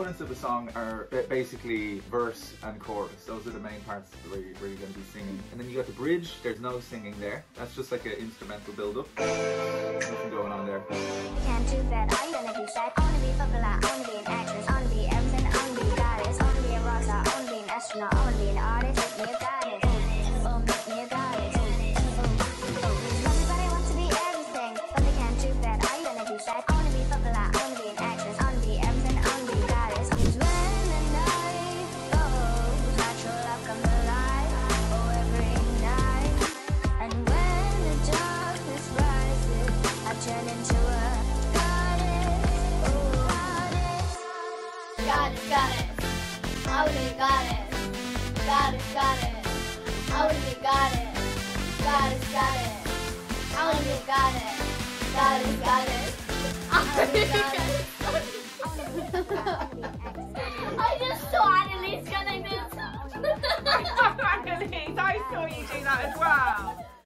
components of a song are basically verse and chorus. Those are the main parts that we're really going to be singing. And then you got the bridge. There's no singing there. That's just like an instrumental build-up. Nothing going on there. Can't do that. I'm gonna be sad. I wanna be popular. I wanna be an actress. I wanna be everything. I wanna be a goddess. I wanna be a rock star. I wanna be an astronaut. I wanna be an artist. Make me a goddess. Oh, make me a goddess. Oh. Everybody wants to be everything, but they can't do that. I'm gonna be sad. I wanna be popular. I wanna be an actress. I wanna be everything. I wanna be a goddess. Cause when the night goes, natural love comes alive. Oh, every night. And when the darkness rises, I turn into a goddess. Oh, goddess. Goddess, goddess. I wanna be a goddess. Goddess, goddess. I wanna be goddess, goddess, goddess. I wanna be goddess, goddess, goddess. I wanna be goddess. I just saw Annalise gonna do something. I saw Annalise. I saw you do that as well.